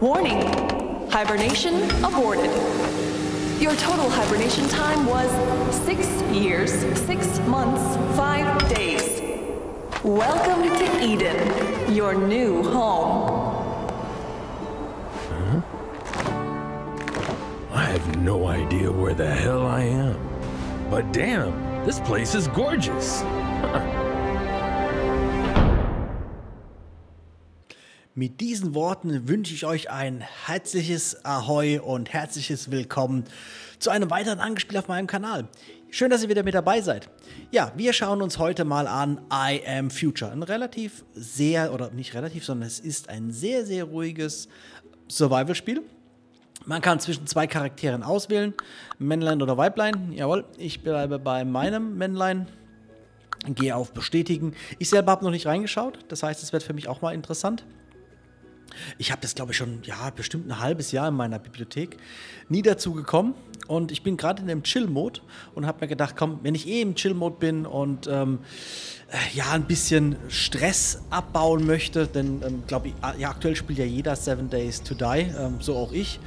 Warning, hibernation aborted. Your total hibernation time was 6 years, 6 months, 5 days. Welcome to Eden, your new home. Huh? I have no idea where the hell I am. But damn, this place is gorgeous. Mit diesen Worten wünsche ich euch ein herzliches Ahoi und herzliches Willkommen zu einem weiteren Angespiel auf meinem Kanal. Schön, dass ihr wieder mit dabei seid. Ja, wir schauen uns heute mal an I Am Future. Ein relativ sehr, oder nicht relativ, sondern es ist ein sehr, sehr ruhiges Survival-Spiel. Man kann zwischen zwei Charakteren auswählen, Männlein oder Weiblein. Jawohl, ich bleibe bei meinem Männlein. Gehe auf Bestätigen. Ich selber habe noch nicht reingeschaut, das heißt, es wird für mich auch mal interessant. Ich habe das, glaube ich, schon, ja, bestimmt ein halbes Jahr in meiner Bibliothek nie dazu gekommen. Und ich bin gerade in dem Chill-Mode und habe mir gedacht, komm, wenn ich eh im Chill-Mode bin und ja, ein bisschen Stress abbauen möchte, denn, glaube ich, ja, aktuell spielt ja jeder 7 Days to Die, so auch ich.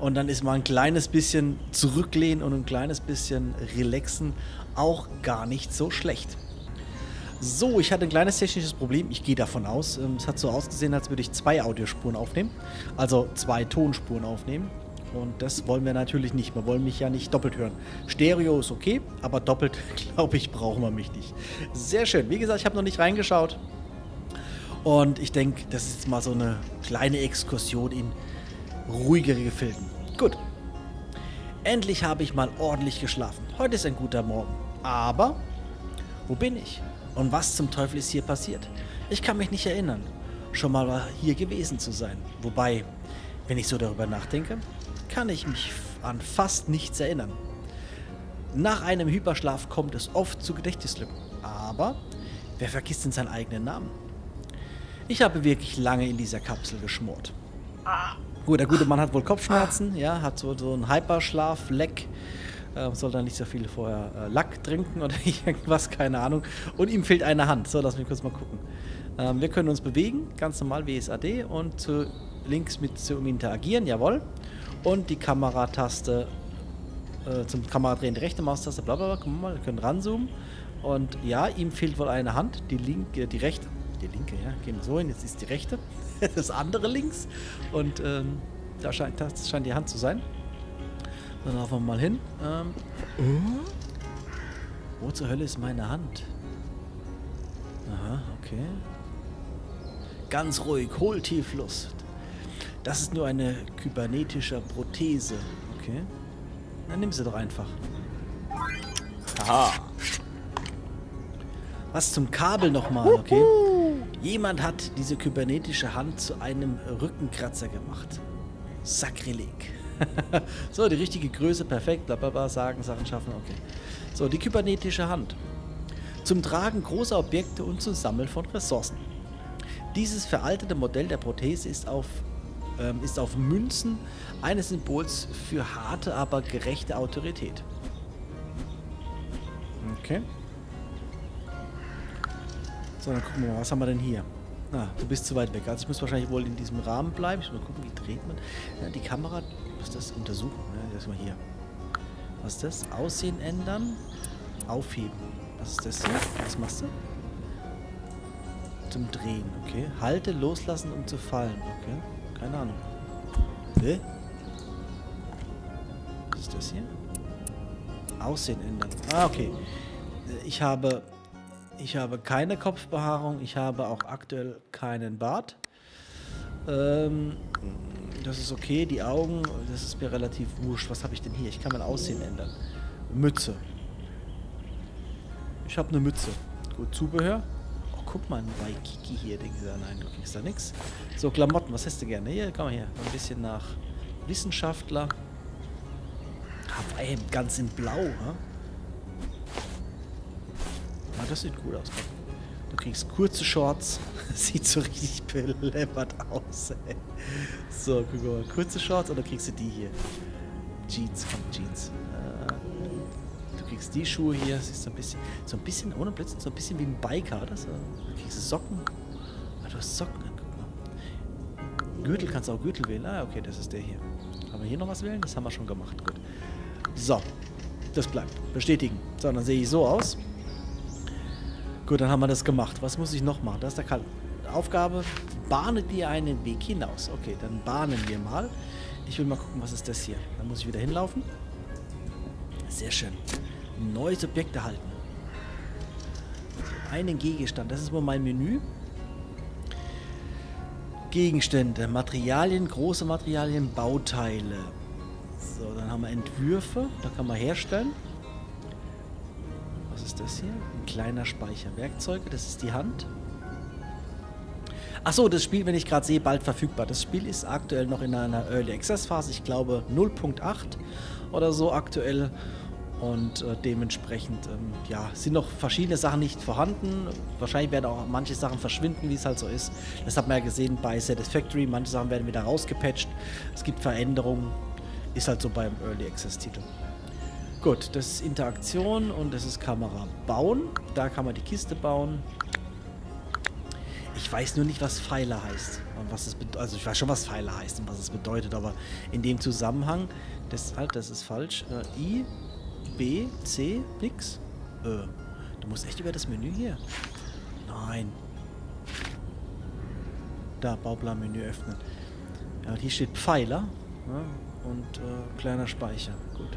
Und dann ist mal ein kleines bisschen zurücklehnen und ein kleines bisschen relaxen auch gar nicht so schlecht. So, ich hatte ein kleines technisches Problem. Ich gehe davon aus. Es hat so ausgesehen, als würde ich 2 Audiospuren aufnehmen. Also 2 Tonspuren aufnehmen. Und das wollen wir natürlich nicht. Wir wollen mich ja nicht doppelt hören. Stereo ist okay, aber doppelt, glaube ich, brauchen wir mich nicht. Sehr schön. Wie gesagt, ich habe noch nicht reingeschaut. Und ich denke, das ist jetzt mal so eine kleine Exkursion in ruhigere Gefilden. Gut. Endlich habe ich mal ordentlich geschlafen. Heute ist ein guter Morgen. Aber wo bin ich? Und was zum Teufel ist hier passiert? Ich kann mich nicht erinnern, schon mal hier gewesen zu sein. Wobei, wenn ich so darüber nachdenke, kann ich mich an fast nichts erinnern. Nach einem Hyperschlaf kommt es oft zu Gedächtnislücken. Aber wer vergisst denn seinen eigenen Namen? Ich habe wirklich lange in dieser Kapsel geschmort. Gut, der gute Mann hat wohl Kopfschmerzen, ja, hat so einen Hyperschlaf-Leck. Soll dann nicht so viel vorher Lack trinken oder irgendwas, keine Ahnung. Und ihm fehlt eine Hand. So, lass mich kurz mal gucken. Wir können uns bewegen, ganz normal WSAD und zu links mit zum Interagieren, jawohl. Und die Kamerataste, zum Kameradrehen die rechte Maustaste, bla bla bla, gucken wir mal, wir können ranzoomen. Und ja, ihm fehlt wohl eine Hand, die linke, die rechte, die linke, ja, gehen wir so hin, jetzt ist die rechte, das andere links. Und das scheint die Hand zu sein. Dann laufen wir mal hin. Wo zur Hölle ist meine Hand? Aha, okay. Ganz ruhig, hol tief Luft. Das ist nur eine kybernetische Prothese. Okay. Dann nimm sie doch einfach. Aha. Was zum Kabel nochmal, okay. Jemand hat diese kybernetische Hand zu einem Rückenkratzer gemacht. Sakrileg. So, die richtige Größe, perfekt, blablabla, sagen, Sachen schaffen, okay. So, die kybernetische Hand. Zum Tragen großer Objekte und zum Sammeln von Ressourcen. Dieses veraltete Modell der Prothese ist auf Münzen eines Symbols für harte, aber gerechte Autorität. Okay. So, dann gucken wir mal, was haben wir denn hier? Ah, du bist zu weit weg. Also ich muss wahrscheinlich wohl in diesem Rahmen bleiben. Ich muss mal gucken, wie dreht man. Ja, die Kamera, was ist das? Untersuchen. Ja, erstmal hier. Was ist das? Aussehen ändern. Aufheben. Was ist das hier? Was machst du? Zum Drehen, okay. Halte, loslassen, um zu fallen. Okay. Keine Ahnung. Hä? Was ist das hier? Aussehen ändern. Ah, okay. Ich habe keine Kopfbehaarung, ich habe auch aktuell keinen Bart. Das ist okay, die Augen, das ist mir relativ wurscht. Was habe ich denn hier? Ich kann mein Aussehen ändern. Mütze. Ich habe eine Mütze. Gut, Zubehör. Oh, guck mal, ein Waikiki hier, denke ich. Nein, du kriegst da nichts. So, Klamotten, was hättest du gerne? Hier, komm mal her. Ein bisschen nach Wissenschaftler. Hawaiian, ganz in Blau, ne? Das sieht gut aus. Du kriegst kurze Shorts. Sieht so richtig beleppert aus, ey. So, guck mal. Kurze Shorts oder kriegst du die hier? Jeans, komm, Jeans. Du kriegst die Schuhe hier. Siehst du so ein bisschen, ohne Blitzen, so ein bisschen wie ein Biker, oder so. Du kriegst Socken. Ah, du hast Socken, guck mal. Gürtel, kannst du auch Gürtel wählen. Ah, okay, das ist der hier. Kann man hier noch was wählen? Das haben wir schon gemacht. Gut. So, das bleibt. Bestätigen. So, dann sehe ich so aus. Gut, dann haben wir das gemacht. Was muss ich noch machen? Das ist der Aufgabe. Bahne dir einen Weg hinaus. Okay, dann bahnen wir mal. Ich will mal gucken, was ist das hier. Dann muss ich wieder hinlaufen. Sehr schön. Neues Objekt erhalten. Einen Gegenstand. Das ist wohl mein Menü. Gegenstände, Materialien, große Materialien, Bauteile. So, dann haben wir Entwürfe. Da kann man herstellen. Was ist das hier? Ein kleiner Speicher. Werkzeuge, das ist die Hand. Achso, das Spiel, wenn ich gerade sehe, bald verfügbar. Das Spiel ist aktuell noch in einer Early Access Phase. Ich glaube 0.8 oder so aktuell. Und dementsprechend ja, sind noch verschiedene Sachen nicht vorhanden. Wahrscheinlich werden auch manche Sachen verschwinden, wie es halt so ist. Das hat man ja gesehen bei Satisfactory. Manche Sachen werden wieder rausgepatcht. Es gibt Veränderungen. Ist halt so beim Early Access Titel. Gut, das ist Interaktion und das ist Kamera bauen. Da kann man die Kiste bauen. Ich weiß nur nicht, was Pfeiler heißt. Und was es also ich weiß schon, was Pfeiler heißt und was es bedeutet. Aber in dem Zusammenhang, das, halt, das ist falsch. I... B, C, nix. Du musst echt über das Menü hier. Nein. Da, Bauplan-Menü öffnen. Ja, und hier steht Pfeiler. Ja, und kleiner Speicher. Gut.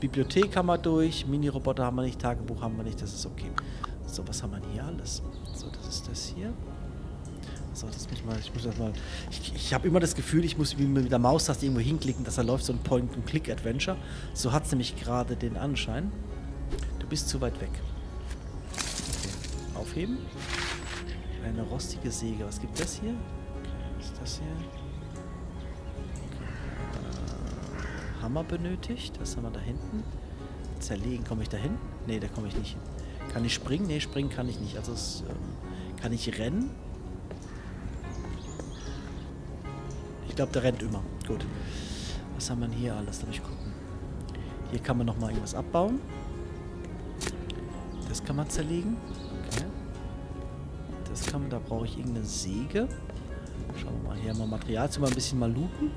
Bibliothek haben wir durch. Mini-Roboter haben wir nicht. Tagebuch haben wir nicht. Das ist okay. So, was haben wir denn hier alles? So, das ist das hier. So, das muss mal, ich muss das mal. Ich habe immer das Gefühl, ich muss mit der Maustaste irgendwo hinklicken, dass da läuft so ein Point-and-Click-Adventure. So hat es nämlich gerade den Anschein. Du bist zu weit weg. Okay. Aufheben. Eine rostige Säge. Was gibt das hier? Was ist das hier? Hammer benötigt. Das haben wir da hinten. Zerlegen. Komme ich da hin? Ne, da komme ich nicht hin. Kann ich springen? Ne, springen kann ich nicht. Also es, kann ich rennen? Ich glaube, der rennt immer. Gut. Was haben wir denn hier alles? Lass mich gucken. Hier kann man nochmal irgendwas abbauen. Das kann man zerlegen. Okay. Das kann man, da brauche ich irgendeine Säge. Schauen wir mal hier mal Material zu, mal ein bisschen mal looten.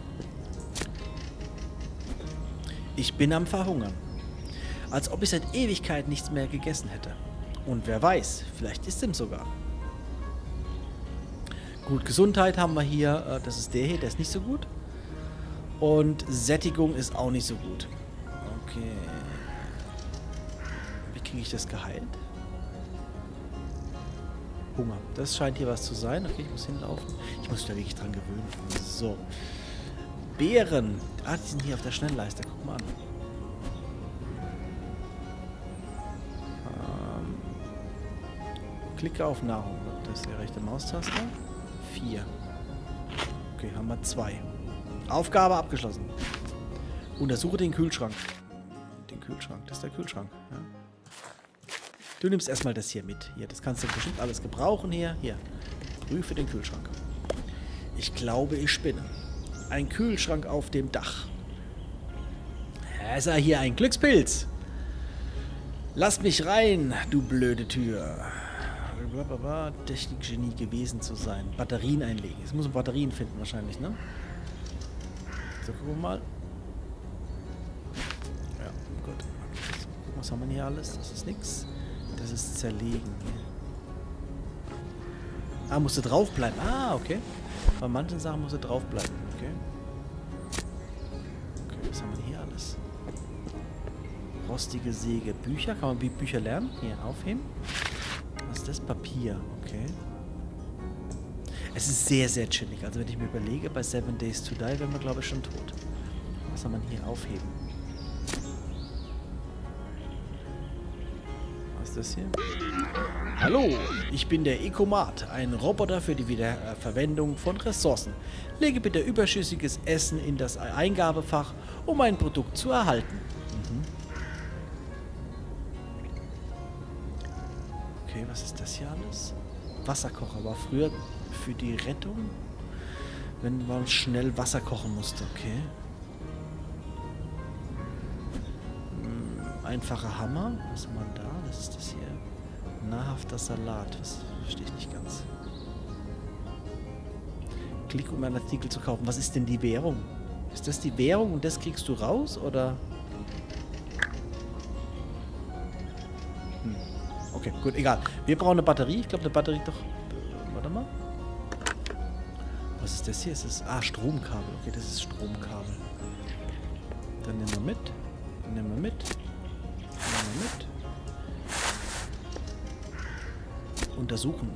Ich bin am Verhungern. Als ob ich seit Ewigkeit nichts mehr gegessen hätte. Und wer weiß, vielleicht ist dem sogar. Gut, Gesundheit haben wir hier. Das ist der hier, der ist nicht so gut. Und Sättigung ist auch nicht so gut. Okay. Wie kriege ich das geheilt? Hunger. Das scheint hier was zu sein. Okay, ich muss hinlaufen. Ich muss mich da wirklich dran gewöhnen. So. Beeren. Ah, die sind hier auf der Schnellleiste. Guck mal an. Klicke auf Nahrung. Das ist die rechte Maustaste. 4. Okay, haben wir 2. Aufgabe abgeschlossen. Untersuche den Kühlschrank. Den Kühlschrank, das ist der Kühlschrank. Ja. Du nimmst erstmal das hier mit. Hier, das kannst du bestimmt alles gebrauchen hier. Hier, prüfe den Kühlschrank. Ich glaube, ich spinne. Ein Kühlschrank auf dem Dach. Ist er hier ein Glückspilz? Lass mich rein, du blöde Tür. Blablabla, Technikgenie gewesen zu sein. Batterien einlegen. Jetzt muss man Batterien finden wahrscheinlich, ne? So, gucken wir mal. Ja, gut. Was haben wir hier alles? Das ist nix. Das ist zerlegen. Ah, musste draufbleiben. Ah, okay. Bei manchen Sachen musste draufbleiben. Okay. Okay, was haben wir hier alles? Rostige Säge. Bücher. Kann man Bücher lernen? Hier, aufheben. Das Papier, okay. Es ist sehr, sehr chillig. Also wenn ich mir überlege, bei 7 Days to Die wären wir, glaube ich, schon tot. Was soll man hier aufheben? Was ist das hier? Hallo, ich bin der Ecomat, ein Roboter für die Wiederverwendung von Ressourcen. Lege bitte überschüssiges Essen in das Eingabefach, um ein Produkt zu erhalten. Okay, was ist das hier alles? Wasserkocher war früher für die Rettung, wenn man schnell Wasser kochen musste, okay. Einfacher Hammer, was hat man da? Das ist das hier. Nahrhafter Salat, das verstehe ich nicht ganz. Klick, um einen Artikel zu kaufen. Was ist denn die Währung? Ist das die Währung und das kriegst du raus, oder? Hm. Okay, gut, egal. Wir brauchen eine Batterie. Ich glaube, eine Batterie doch... Warte mal. Was ist das hier? Ist das... Ah, Stromkabel. Okay, das ist Stromkabel. Dann nehmen wir mit. Dann nehmen wir mit. Dann nehmen wir mit. Untersuchen.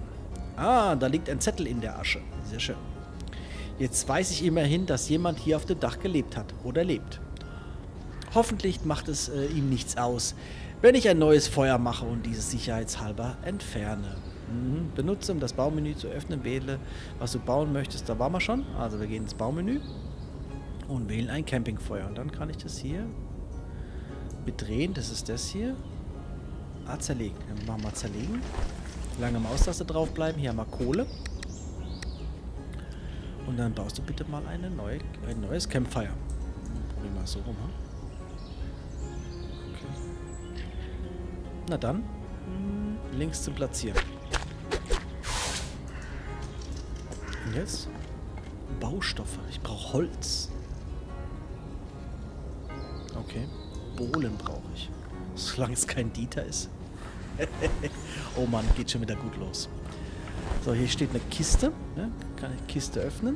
Ah, da liegt ein Zettel in der Asche. Sehr schön. Jetzt weiß ich immerhin, dass jemand hier auf dem Dach gelebt hat oder lebt. Hoffentlich macht es ihm nichts aus, wenn ich ein neues Feuer mache und dieses sicherheitshalber entferne. Mhm. Benutze, um das Baumenü zu öffnen, wähle, was du bauen möchtest. Da waren wir schon. Also wir gehen ins Baumenü und wählen ein Campingfeuer. Und dann kann ich das hier mitdrehen. Das ist das hier. Ah, zerlegen. Dann machen wir zerlegen. Lange Maustaste draufbleiben. Hier haben wir Kohle. Und dann baust du bitte mal eine neue, ein neues Campfire. Probier mal so rum. Okay. Na dann. Links zum Platzieren. Und jetzt? Baustoffe. Ich brauche Holz. Okay. Bohlen brauche ich. Solange es kein Dieter ist. Oh Mann, geht schon wieder gut los. So, hier steht eine Kiste. Ne? Kann ich Kiste öffnen?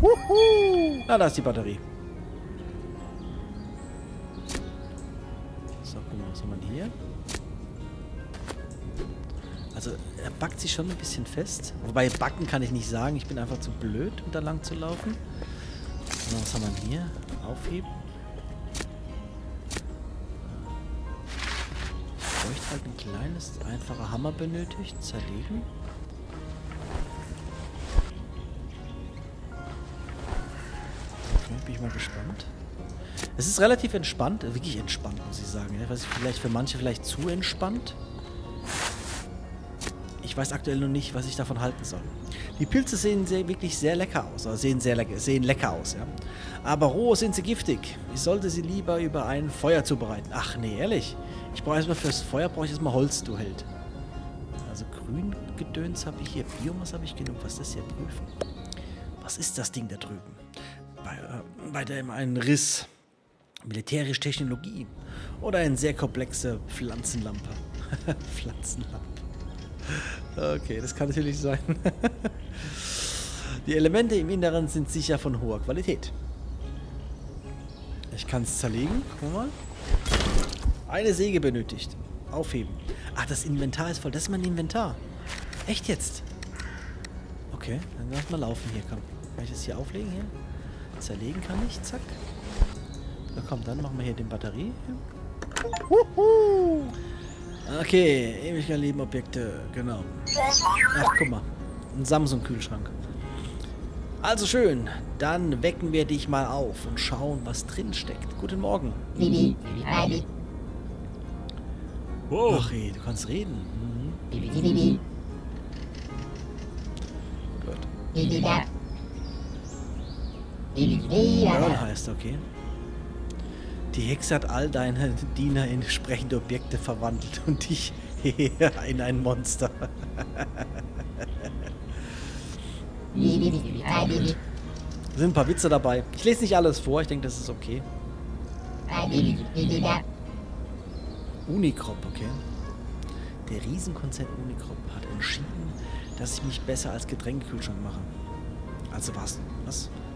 Wuhu! Ah, da ist die Batterie. So, guck mal, was haben wir hier? Also, er backt sich schon ein bisschen fest. Wobei, backen kann ich nicht sagen. Ich bin einfach zu blöd, um da lang zu laufen. So, was haben wir hier? Aufheben. Ich bräuchte halt ein kleines, einfacher Hammer benötigt. Zerlegen. Bin ich mal gespannt. Es ist relativ entspannt, wirklich entspannt, muss ich sagen. Ich weiß, vielleicht für manche vielleicht zu entspannt. Ich weiß aktuell noch nicht, was ich davon halten soll. Die Pilze sehen wirklich sehr lecker aus. Oder sehen lecker aus, ja. Aber roh sind sie giftig. Ich sollte sie lieber über ein Feuer zubereiten. Ach nee, ehrlich. Ich brauche erstmal fürs Feuer Holz, du Held. Also Grüngedöns habe ich hier. Biomasse habe ich genug. Was ist das hier? Prüfen. Was ist das Ding da drüben? Weiter einen Riss, militärische Technologie oder eine sehr komplexe Pflanzenlampe. Pflanzenlampe. Okay, das kann natürlich sein. Die Elemente im Inneren sind sicher von hoher Qualität. Ich kann es zerlegen. Guck mal. Eine Säge benötigt. Aufheben. Ach, das Inventar ist voll. Das ist mein Inventar. Echt jetzt? Okay, dann lass mal laufen hier. Komm. Kann ich das hier auflegen? Hier? Zerlegen kann ich, zack. Na komm, dann machen wir hier den Batterie. Huhu. Okay, ewiger Lebenobjekte, genau. Ach, guck mal, ein Samsung-Kühlschrank. Also schön, dann wecken wir dich mal auf und schauen, was drin steckt. Guten Morgen. Wow. Ach, ey, du kannst reden. Mhm. Gut. Earl heißt, okay. Die Hexe hat all deine Diener in sprechende Objekte verwandelt und dich in ein Monster. Da sind ein paar Witze dabei. Ich lese nicht alles vor, ich denke, das ist okay. UNICORP, okay. Der Riesenkonzern UNICORP hat entschieden, dass ich mich besser als Getränkekühlschrank mache. Also was?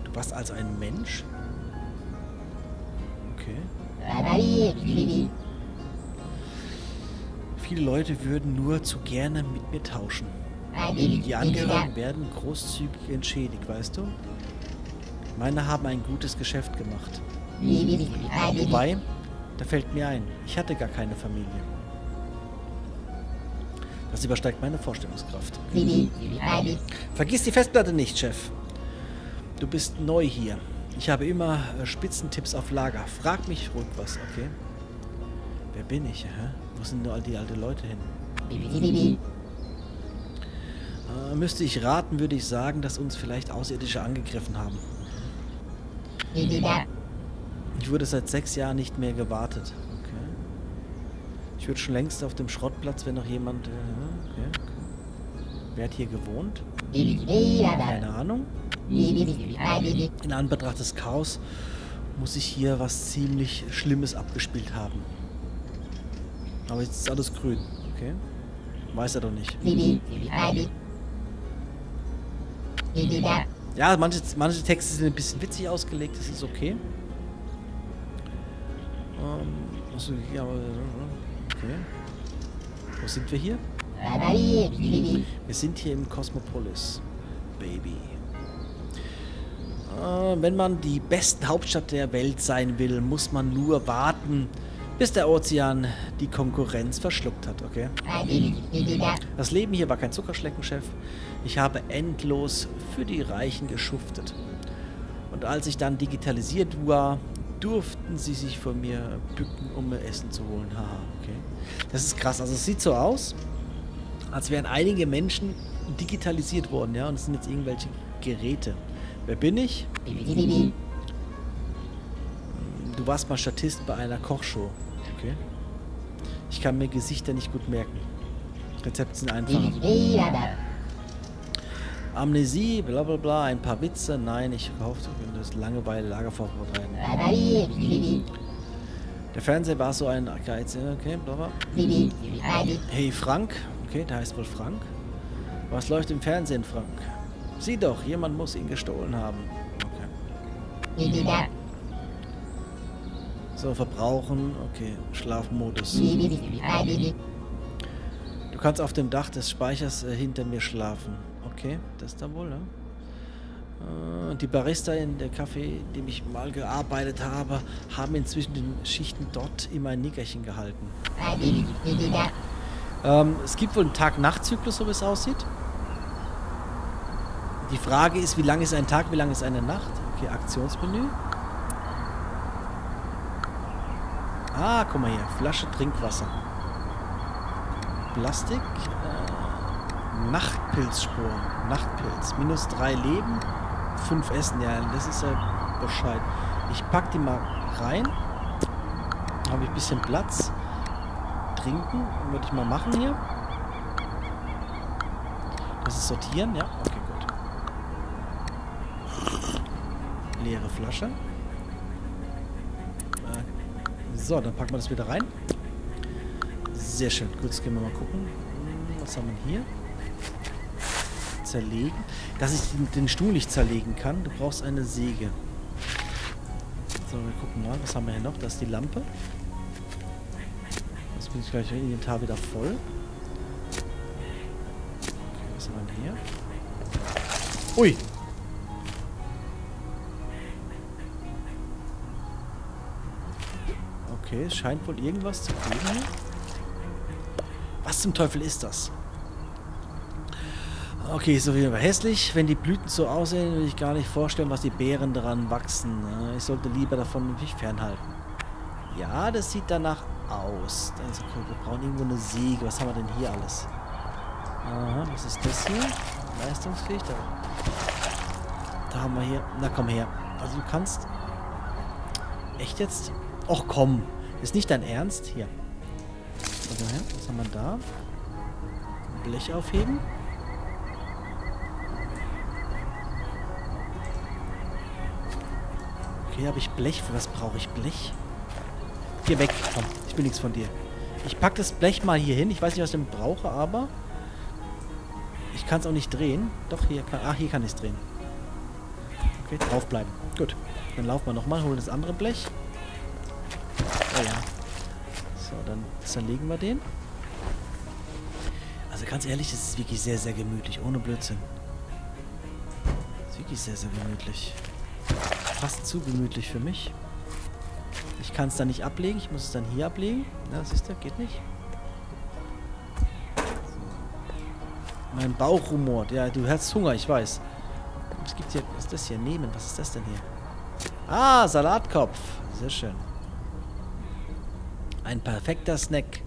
Du warst also ein Mensch? Okay. Viele Leute würden nur zu gerne mit mir tauschen. Die Angehörigen werden großzügig entschädigt, weißt du? Meine haben ein gutes Geschäft gemacht. Wobei, da fällt mir ein, ich hatte gar keine Familie. Das übersteigt meine Vorstellungskraft. Vergiss die Festplatte nicht, Chef. Du bist neu hier. Ich habe immer Spitzentipps auf Lager. Frag mich ruhig was, okay? Wer bin ich? Hä? Wo sind nur all die alten Leute hin? Müsste ich raten, würde ich sagen, dass uns vielleicht Außerirdische angegriffen haben. Ich wurde seit 6 Jahren nicht mehr gewartet. Okay. Ich würde schon längst auf dem Schrottplatz, wenn noch jemand... okay. Wer hat hier gewohnt? Keine Ahnung. In Anbetracht des Chaos muss ich hier was ziemlich Schlimmes abgespielt haben. Aber jetzt ist alles grün, okay? Weiß er doch nicht. Ja, manche Texte sind ein bisschen witzig ausgelegt, das ist okay. Achso, ja, okay. Wo sind wir hier? Wir sind hier im Cosmopolis, Baby. Wenn man die beste Hauptstadt der Welt sein will, muss man nur warten, bis der Ozean die Konkurrenz verschluckt hat, okay? Das Leben hier war kein Zuckerschlecken, Chef. Ich habe endlos für die Reichen geschuftet. Und als ich dann digitalisiert war, durften sie sich vor mir bücken, um mir Essen zu holen. Haha, okay. Das ist krass. Also es sieht so aus, als wären einige Menschen digitalisiert worden, ja? Und es sind jetzt irgendwelche Geräte. Wer bin ich? Du warst mal Statist bei einer Kochshow. Okay. Ich kann mir Gesichter nicht gut merken. Rezepte sind einfach. Amnesie, bla bla bla, ein paar Witze. Nein, ich hoffe, das Langeweile, Lagerfeuer rein. Der Fernseher war so ein Geiz. Okay, bla bla. Hey Frank. Okay, der heißt wohl Frank. Was läuft im Fernsehen, Frank? Sieh doch, jemand muss ihn gestohlen haben. Okay. So, verbrauchen. Okay, Schlafmodus. Du kannst auf dem Dach des Speichers hinter mir schlafen. Okay, das da wohl, ne? Die Barista in der Café, in dem ich mal gearbeitet habe, haben inzwischen den Schichten dort immer ein Nickerchen gehalten. Es gibt wohl einen Tag-Nacht-Zyklus, so wie es aussieht. Die Frage ist, wie lange ist ein Tag, wie lange ist eine Nacht? Okay, Aktionsmenü. Ah, guck mal hier. Flasche Trinkwasser. Plastik. Nachtpilzsporen. Nachtpilz. -3 Leben. 5 Essen. Ja, das ist ja Bescheid. Ich pack die mal rein. Habe ich ein bisschen Platz. Trinken. Würde ich mal machen hier. Das ist sortieren, ja. Okay, gut. Leere Flasche. So, dann packen wir das wieder rein. Sehr schön. Gut, jetzt gehen wir mal gucken. Was haben wir hier? Zerlegen. Dass ich den Stuhl nicht zerlegen kann. Du brauchst eine Säge. So, wir gucken mal. Was haben wir hier noch? Da ist die Lampe. Jetzt bin ich gleich im Inventar wieder voll. Okay, was haben wir hier? Ui! Okay, es scheint wohl irgendwas zu geben. Was zum Teufel ist das? Okay, ist auf jeden Fall hässlich. Wenn die Blüten so aussehen, will ich gar nicht vorstellen, was die Beeren daran wachsen. Ich sollte lieber davon mich fernhalten. Ja, das sieht danach aus. Also, okay, wir brauchen irgendwo eine Säge. Was haben wir denn hier alles? Aha, was ist das hier? Leistungsfähig. Da haben wir hier... Na, komm her. Also du kannst... Echt jetzt? Och komm. Ist nicht dein Ernst? Hier. Also, was haben wir da? Blech aufheben. Okay, habe ich Blech. Für was brauche ich Blech? Geh weg. Komm, ich will nichts von dir. Ich packe das Blech mal hier hin. Ich weiß nicht, was ich denn brauche, aber... Ich kann es auch nicht drehen. Doch, hier kann... Ach, hier kann ich es drehen. Okay, draufbleiben. Gut. Dann laufen wir nochmal, holen das andere Blech. Oh ja. So, dann zerlegen wir den. Also ganz ehrlich, das ist wirklich sehr, sehr gemütlich. Ohne Blödsinn. Das ist wirklich sehr, sehr gemütlich. Fast zu gemütlich für mich. Ich kann es dann nicht ablegen. Ich muss es dann hier ablegen. Na, siehst du, geht nicht. So. Mein Bauch rumort. Ja, du hast Hunger, ich weiß. Es gibt hier... Was ist das hier? Nehmen. Was ist das denn hier? Ah, Salatkopf. Sehr schön. Ein perfekter Snack.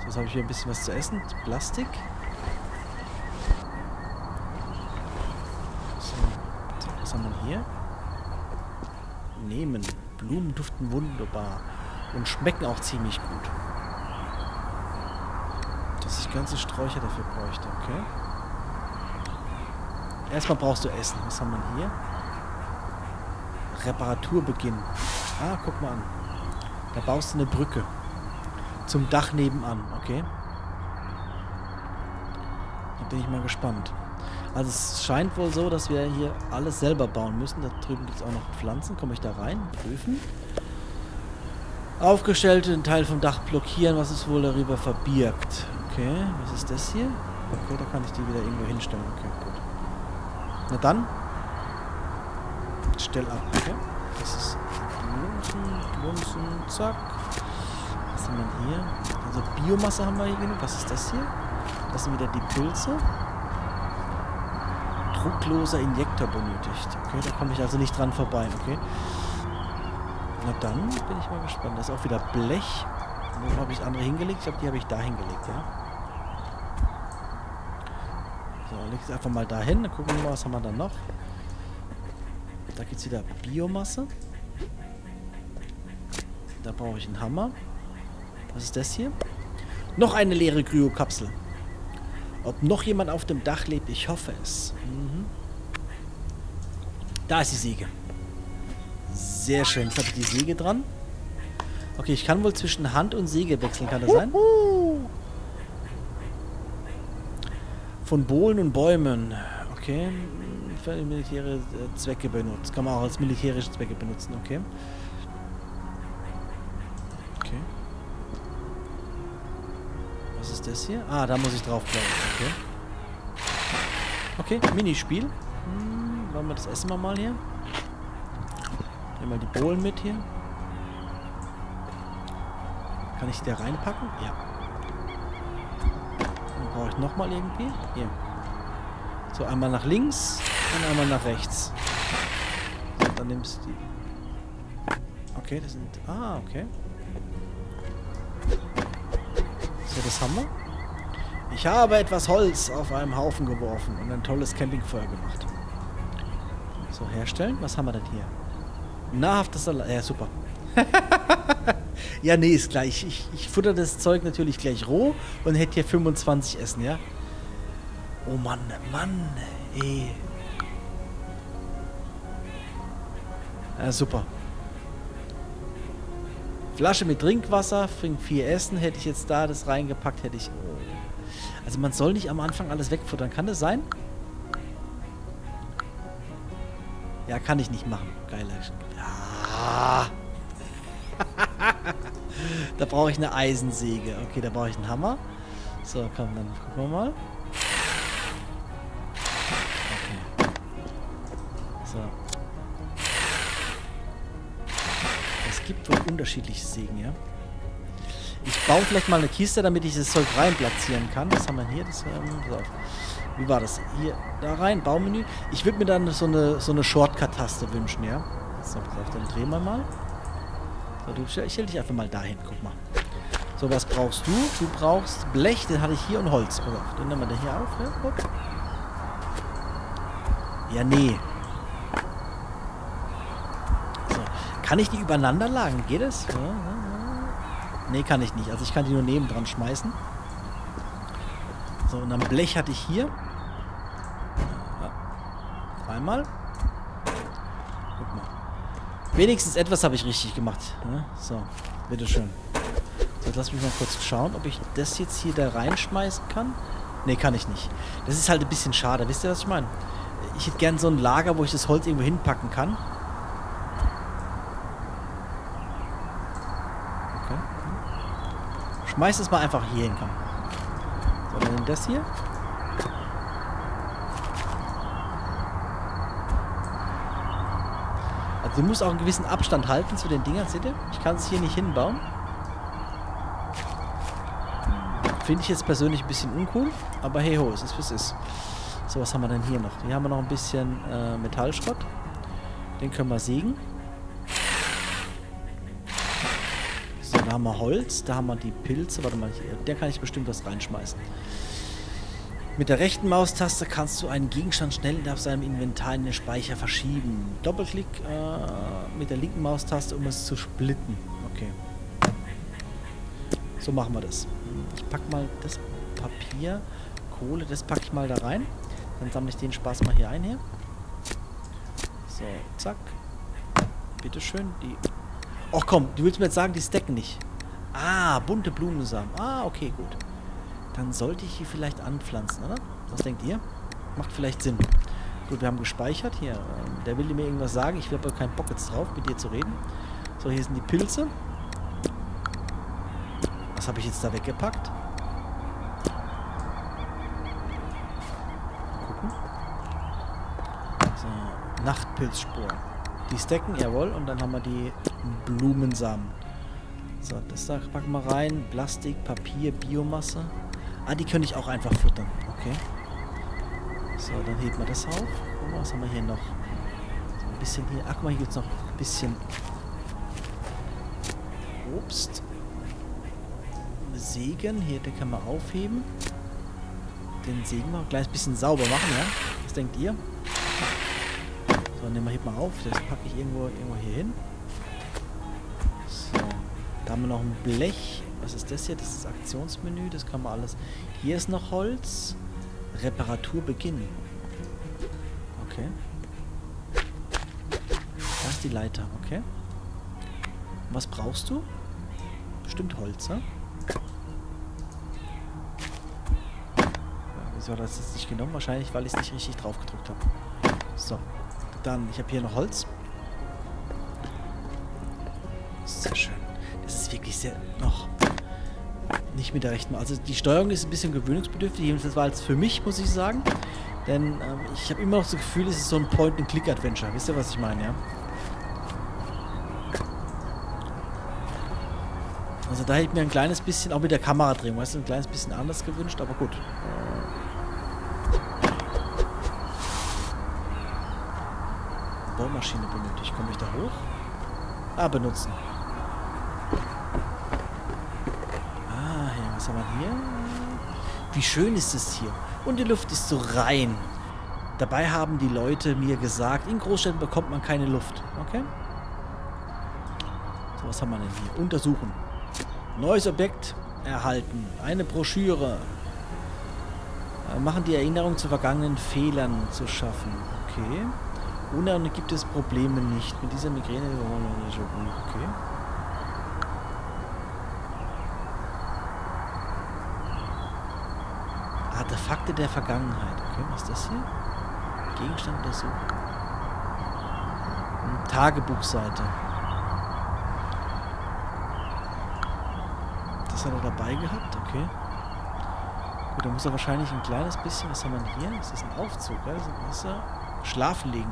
So, jetzt habe ich hier ein bisschen was zu essen. Plastik. So, was haben wir hier? Nehmen. Blumen duften wunderbar. Und schmecken auch ziemlich gut. Das ist ich ganze Sträucher dafür bräuchte, okay. Erstmal brauchst du Essen. Was haben wir hier? Reparaturbeginn. Ah, guck mal an. Da baust du eine Brücke. Zum Dach nebenan, okay. Da bin ich mal gespannt. Also es scheint wohl so, dass wir hier alles selber bauen müssen. Da drüben gibt es auch noch Pflanzen. Komme ich da rein? Prüfen. Aufgestellte, einen Teil vom Dach blockieren. Was ist wohl darüber verbirgt? Okay, was ist das hier? Okay, da kann ich die wieder irgendwo hinstellen. Okay, gut. Na dann. Stell ab, okay. Das ist Blumsen, zack. Was haben wir hier? Also Biomasse haben wir hier genug. Was ist das hier? Das sind wieder die Pilze. Druckloser Injektor benötigt. Okay, da komme ich also nicht dran vorbei, okay. Na dann bin ich mal gespannt. Das ist auch wieder Blech. Wo habe ich andere hingelegt? Ich glaube, die habe ich da hingelegt, ja. So, leg es einfach mal dahin. Dann gucken wir mal, was haben wir dann noch. Da gibt es wieder Biomasse. Da brauche ich einen Hammer. Was ist das hier? Noch eine leere Kryokapsel. Ob noch jemand auf dem Dach lebt? Ich hoffe es. Mhm. Da ist die Säge. Sehr schön. Jetzt habe ich die Säge dran. Okay, ich kann wohl zwischen Hand und Säge wechseln. Kann das sein? Von Bohlen und Bäumen. Okay. Für militärische Zwecke benutzt. Kann man auch als militärische Zwecke benutzen. Okay. Okay. Was ist das hier? Ah, da muss ich drauf bleiben. Okay. Okay, Minispiel. Wollen wir das essen mal hier? Nehmen wir die Bohlen mit hier. Kann ich die da reinpacken? Ja. Dann brauche ich nochmal irgendwie. Hier. So, einmal nach links und einmal nach rechts. So, dann nimmst du die. Okay, das sind... Ah, okay. So, das haben wir. Ich habe etwas Holz auf einem Haufen geworfen und ein tolles Campingfeuer gemacht. So, herstellen. Was haben wir denn hier? Nahrhaftes Salat. Ja, super. Ja, nee, ist klar. Ich futter das Zeug natürlich gleich roh und hätte hier 25 Essen, ja? Oh Mann, Mann, ey. Ja, super. Flasche mit Trinkwasser, bringt 4 Essen. Hätte ich jetzt da das reingepackt, hätte ich... Also man soll nicht am Anfang alles wegfuttern. Kann das sein? Ja, kann ich nicht machen. Geil. Ah. Da brauche ich eine Eisensäge. Okay, da brauche ich einen Hammer. So, komm, dann gucken wir mal. Okay. So. Es gibt wohl unterschiedliche Sägen, ja? Ich baue vielleicht mal eine Kiste, damit ich das Zeug rein platzieren kann. Was haben wir hier? Das, so. Wie war das? Hier, da rein, Baumenü. Ich würde mir dann so eine Shortcut-Taste wünschen, ja? So, pass auf, dann drehen wir mal. So, ich stell dich einfach mal dahin, guck mal. So, was brauchst du? Du brauchst Blech, den hatte ich hier, und Holz. Pass auf, dann nehmen wir den hier auf, ja? Guck. Ja, nee. So, kann ich die übereinander lagern? Geht das? Ja, ja, ja. Nee, kann ich nicht. Also ich kann die nur nebendran schmeißen. So, und dann Blech hatte ich hier. Ja. Einmal. Guck mal. Wenigstens etwas habe ich richtig gemacht. Ne? So, bitteschön. So, jetzt lass mich mal kurz schauen, ob ich das jetzt hier da reinschmeißen kann. Ne, kann ich nicht. Das ist halt ein bisschen schade. Wisst ihr, was ich meine? Ich hätte gern so ein Lager, wo ich das Holz irgendwo hinpacken kann. Okay. Schmeiß es mal einfach hier hin. So, dann nimm das hier. Also du musst auch einen gewissen Abstand halten zu den Dingern, seht ihr? Ich kann es hier nicht hinbauen. Finde ich jetzt persönlich ein bisschen uncool, aber hey ho, es ist, wie es ist. So, was haben wir denn hier noch? Hier haben wir noch ein bisschen Metallschrott. Den können wir sägen. So, da haben wir Holz, da haben wir die Pilze. Warte mal, der kann ich bestimmt was reinschmeißen. Mit der rechten Maustaste kannst du einen Gegenstand schnell aus deinem Inventar in den Speicher verschieben. Doppelklick mit der linken Maustaste, um es zu splitten. Okay. So machen wir das. Ich pack mal das Papier, Kohle, das packe ich mal da rein. Dann sammle ich den Spaß mal hier ein hier. So, zack. Bitteschön, die... Och komm, du willst mir jetzt sagen, die stacken nicht. Ah, bunte Blumensamen. Ah, okay, gut. Dann sollte ich hier vielleicht anpflanzen, oder? Was denkt ihr? Macht vielleicht Sinn. Gut, wir haben gespeichert. Hier, der will mir irgendwas sagen. Ich habe aber keinen Bock jetzt drauf, mit dir zu reden. So, hier sind die Pilze. Was habe ich jetzt da weggepackt? Gucken. So, Nachtpilzsporen. Die stacken, jawohl. Und dann haben wir die Blumensamen. So, das da packen wir rein. Plastik, Papier, Biomasse. Ah, die könnte ich auch einfach füttern. Okay. So, dann heben wir das auf. Und was haben wir hier noch? So ein bisschen hier. Ach, guck mal, hier gibt es noch ein bisschen Obst. Segen. Hier, den können wir aufheben. Den Segen mal gleich ein bisschen sauber machen, ja? Was denkt ihr? So, nehmen wir, heben wir auf. Das packe ich irgendwo hier hin. So. Da haben wir noch ein Blech. Was ist das hier? Das ist das Aktionsmenü. Das kann man alles... Hier ist noch Holz. Reparatur beginnen. Okay. Da ist die Leiter. Okay. Was brauchst du? Bestimmt Holz, ne? Ja, wieso hat das jetzt nicht genommen? Wahrscheinlich, weil ich es nicht richtig drauf gedrückt habe. So. Dann, ich habe hier noch Holz. Sehr schön. Das ist wirklich sehr... noch nicht mit der rechten... Also die Steuerung ist ein bisschen gewöhnungsbedürftig. Jedenfalls war es für mich, muss ich sagen. Denn ich habe immer noch das Gefühl, es ist so ein Point-and-Click-Adventure. Wisst ihr, was ich meine, ja? Also da hätte ich mir ein kleines bisschen... Auch mit der Kameradrehung, weißt du, ein kleines bisschen anders gewünscht. Aber gut. Bohrmaschine benötigt. Komme ich da hoch? Ah, benutzen. Was haben wir hier? Wie schön ist es hier. Und die Luft ist so rein. Dabei haben die Leute mir gesagt, in Großstädten bekommt man keine Luft. Okay? So, was haben wir denn hier? Untersuchen. Neues Objekt erhalten. Eine Broschüre. Machen die Erinnerung zu vergangenen Fehlern zu schaffen. Okay. Ohne gibt es Probleme nicht. Mit dieser Migräne... Okay. Artefakte der Vergangenheit. Okay, was ist das hier? Gegenstand untersuchen. Tagebuchseite. Das hat er dabei gehabt, okay. Gut, dann muss er wahrscheinlich ein kleines bisschen... Was haben wir hier? Das ist ein Aufzug, oder? Das ist ein Schlafen legen.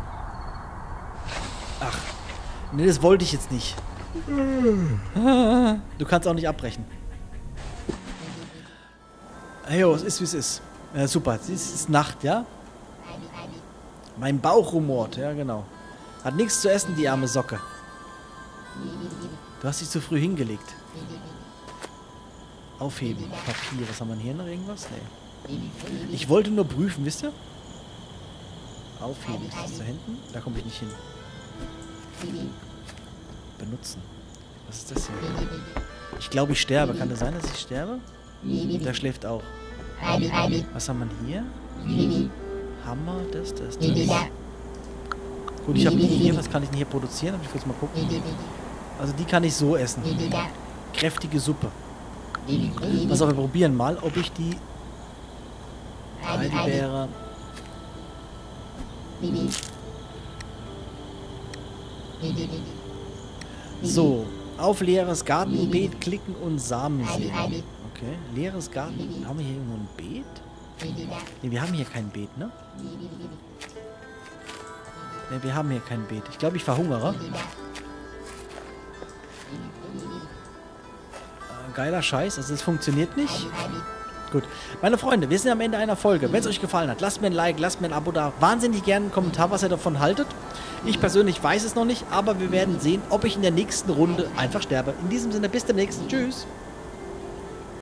Ach, nee, das wollte ich jetzt nicht. Du kannst auch nicht abbrechen. Jo, es ist wie es ist. Ja, super, es ist Nacht, ja? Mein Bauch rumort, ja genau. Hat nichts zu essen, die arme Socke. Du hast dich zu früh hingelegt. Aufheben, Papier, was haben wir hier noch? Irgendwas? Nee. Ich wollte nur prüfen, wisst ihr? Aufheben, ist das da hinten? Da komme ich nicht hin. Benutzen. Was ist das hier? Ich glaube, ich sterbe. Kann das sein, dass ich sterbe? Der schläft auch. Was haben wir hier? Hammer, das. Gut, ich habe hier, was kann ich denn hier produzieren? Hab ich kurz mal gucken. Also die kann ich so essen. Kräftige Suppe. Pass auf, wir probieren mal, ob ich die Heidelbeere... So, auf leeres Gartenbeet klicken und Samen sehen. Okay, leeres Garten. Haben wir hier irgendwo ein Beet? Ne, wir haben hier kein Beet, ne? Ne, wir haben hier kein Beet. Ich glaube, ich verhungere. Geiler Scheiß, also es funktioniert nicht. Gut, meine Freunde, wir sind am Ende einer Folge. Wenn es euch gefallen hat, lasst mir ein Like, lasst mir ein Abo da. Wahnsinnig gerne einen Kommentar, was ihr davon haltet. Ich persönlich weiß es noch nicht, aber wir werden sehen, ob ich in der nächsten Runde einfach sterbe. In diesem Sinne, bis demnächst. Tschüss.